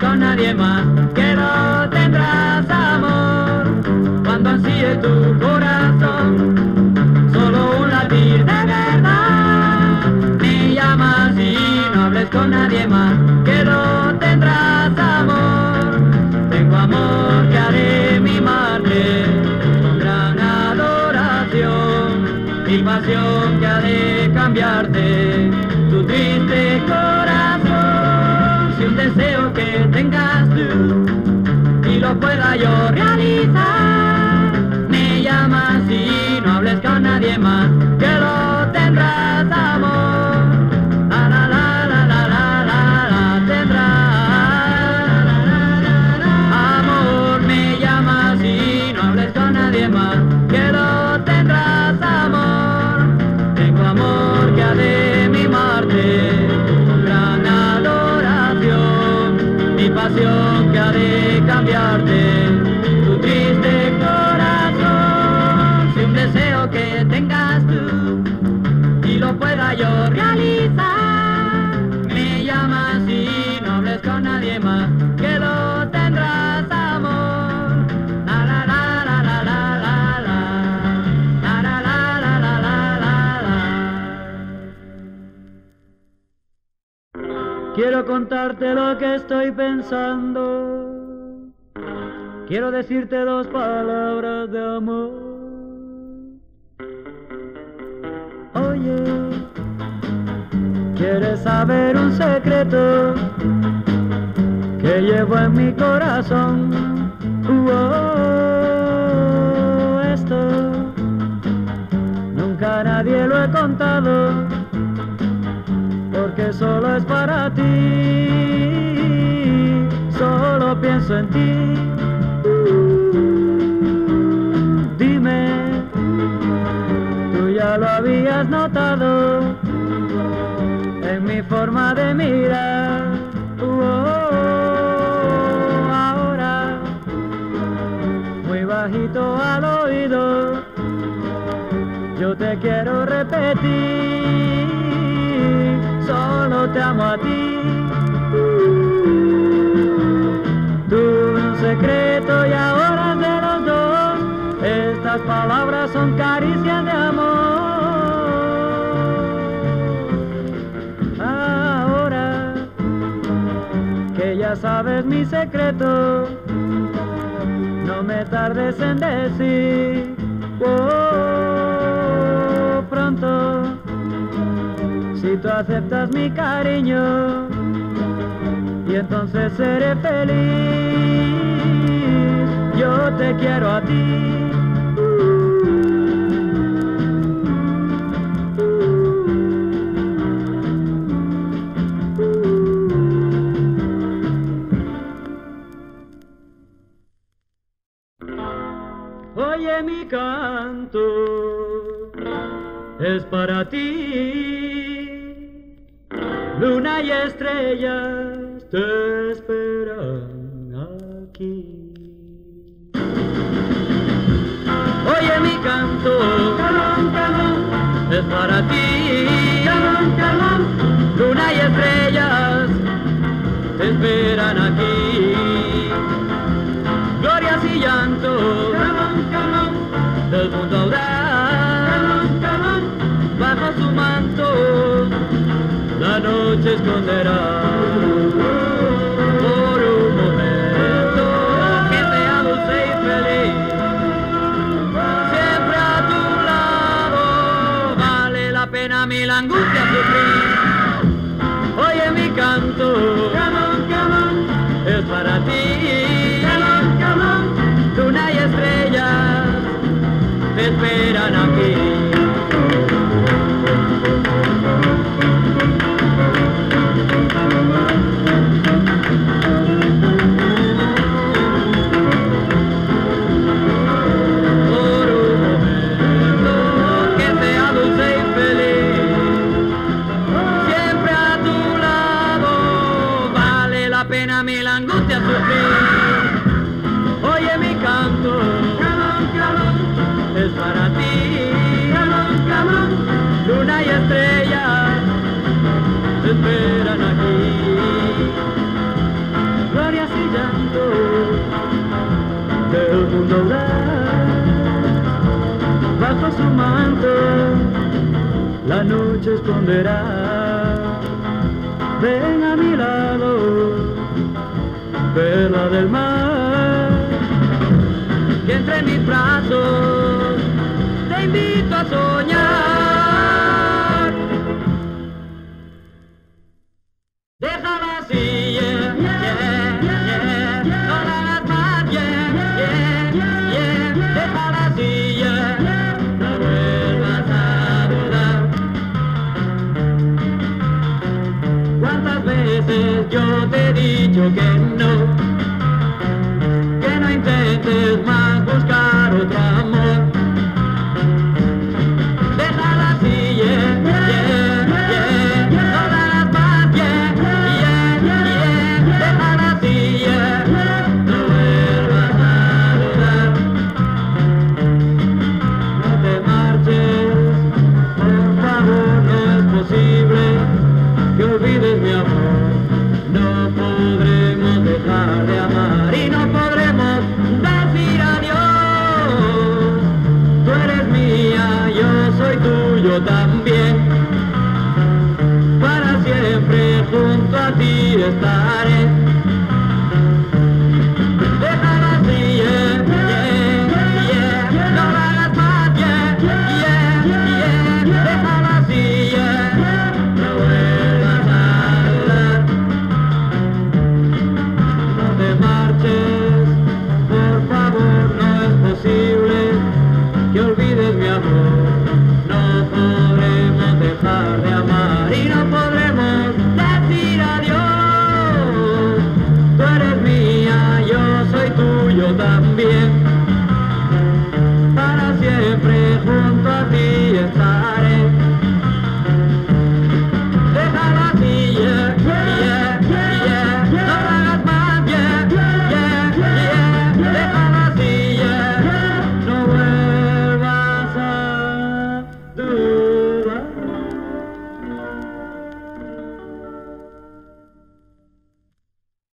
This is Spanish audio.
Con nadie más, que no tendrás amor, cuando ansíe tu corazón, solo un latir de verdad. Me llamas y no hables con nadie más, que no tendrás amor. Tengo amor que haré mi madre, con gran adoración, mi pasión que ha de cambiarte, tu triste corazón. Si un deseo que tengas tú y lo pueda yo realizar, me llamas y no hables con nadie más, que lo tendrás amor. La la la la la la la, tendrás amor. Me llamas y no hables con nadie más, que lo tendrás amor. Tengo amor que ha de mimarte, gran adoración, mi pasión que ha de cambiarte, tu triste corazón. Si un deseo que tengas tú y lo pueda yo realizar, me llamas y no hables con nadie más, que lo tendrás amor. La la la la la la la la, la la la la la la. Quiero contarte lo que estoy pensando, quiero decirte dos palabras de amor. Oye, ¿quieres saber un secreto que llevo en mi corazón? Esto nunca a nadie lo he contado, porque solo es para ti. Solo pienso en ti. Dime, tú ya lo habías notado en mi forma de mirar. Ahora, muy bajito al oído, yo te quiero repetir, solo te amo a ti. Secreto y ahora de los dos, estas palabras son caricias de amor. Ahora que ya sabes mi secreto, no me tardes en decir, pronto, si tú aceptas mi cariño, y entonces seré feliz. Yo te quiero a ti. Oye, mi canto es para ti. Luna y estrellas te esperan aquí. Oye, mi canto es para ti. Luna y estrellas te esperan aquí. Glorias y llantos del mundo audaz, bajo su manto la noche esconderá. Mil angustias sufrir. Oye, mi canto es para ti. Luna y estrellas te esperan aquí. Pena, mi langosta. ponte a sufrir. Oye mi canto, cabrón, cabrón, es para ti, cabrón, cabrón. Luna y estrellas te esperan aquí. Glorias y llanto del mundo hogar, bajo su manto la noche esconderá. Ven a mi lado, perla del mar, que entre mis brazos te invito a soñar. Déjala así, yeah, yeah, yeah, yeah. No la hagas más, yeah, yeah, yeah. Déjala así, yeah, yeah. No vuelvas a dudar. ¿Cuántas veces yo te he dicho que no? Es más buscar otro amor. Déjala así, yeah, yeah, yeah. No la hagas más, yeah, yeah, yeah. Déjala así, yeah.